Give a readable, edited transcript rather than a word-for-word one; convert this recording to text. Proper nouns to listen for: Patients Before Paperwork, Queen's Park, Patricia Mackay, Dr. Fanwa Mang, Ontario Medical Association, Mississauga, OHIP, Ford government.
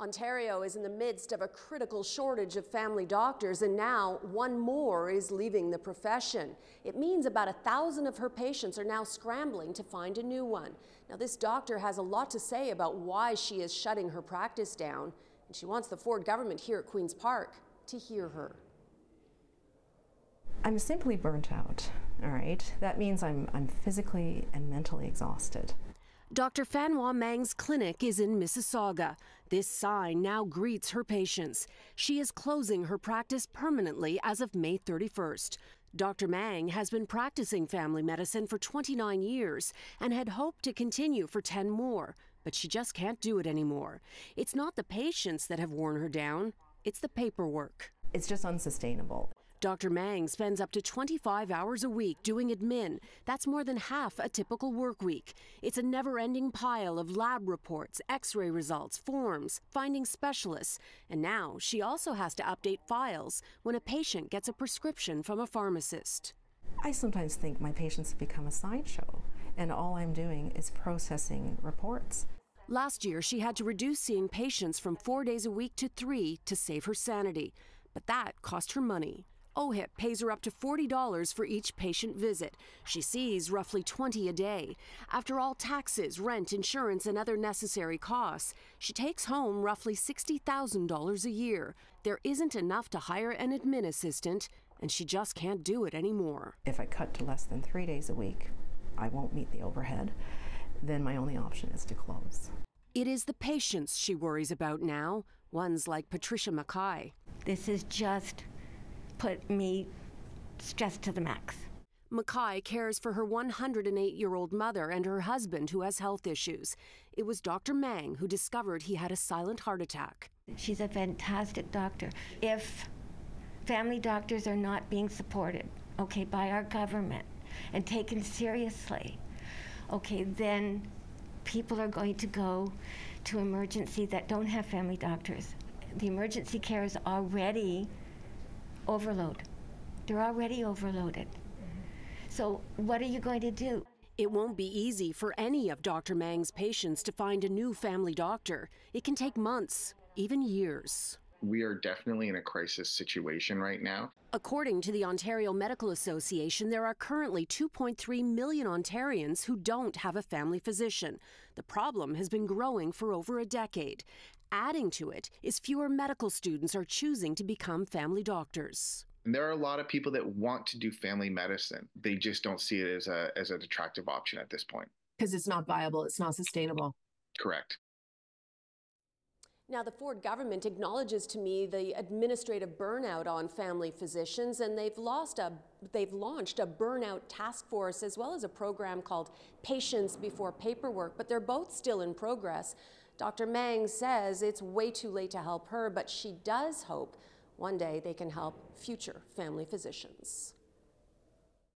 Ontario is in the midst of a critical shortage of family doctors, and now one more is leaving the profession. It means about 1,000 of her patients are now scrambling to find a new one. Now, this doctor has a lot to say about why she is shutting her practice down, and she wants the Ford government here at Queen's Park to hear her. I'm simply burnt out, all right? That means I'm physically and mentally exhausted. Dr. Fanwa Mang's clinic is in Mississauga. This sign now greets her patients. She is closing her practice permanently as of May 31st. Dr. Mang has been practicing family medicine for 29 years and had hoped to continue for 10 more, but she just can't do it anymore. It's not the patients that have worn her down, it's the paperwork. It's just unsustainable. Dr. Mang spends up to 25 hours a week doing admin. That's more than half a typical work week. It's a never-ending pile of lab reports, x-ray results, forms, finding specialists. And now she also has to update files when a patient gets a prescription from a pharmacist. I sometimes think my patients have become a sideshow, and all I'm doing is processing reports. Last year, she had to reduce seeing patients from 4 days a week to 3 to save her sanity. But that cost her money. OHIP pays her up to $40 for each patient visit. She sees roughly 20 a day. After all taxes, rent, insurance, and other necessary costs, she takes home roughly $60,000 a year. There isn't enough to hire an admin assistant, and she just can't do it anymore. If I cut to less than 3 days a week, I won't meet the overhead. Then my only option is to close. It is the patients she worries about now, ones like Patricia Mackay. This is just put me stressed to the max. Mackay cares for her 108-year-old mother and her husband who has health issues. It was Dr. Mang who discovered he had a silent heart attack. She's a fantastic doctor. If family doctors are not being supported, okay, by our government and taken seriously, okay, then people are going to go to emergency that don't have family doctors. The emergency care is already overload. They're already overloaded. So what are you going to do? It won't be easy for any of Dr. Mang's patients to find a new family doctor. It can take months, even years. We are definitely in a crisis situation right now. According to the Ontario Medical Association, there are currently 2.3 million Ontarians who don't have a family physician. The problem has been growing for over a decade. Adding to it is fewer medical students are choosing to become family doctors. And there are a lot of people that want to do family medicine. They just don't see it as an attractive option at this point. Because it's not viable, it's not sustainable. Correct. Now, the Ford government acknowledges to me the administrative burnout on family physicians, and they've launched a burnout task force as well as a program called Patients Before Paperwork, but they're both still in progress. Dr. Mang says it's way too late to help her, but she does hope one day they can help future family physicians.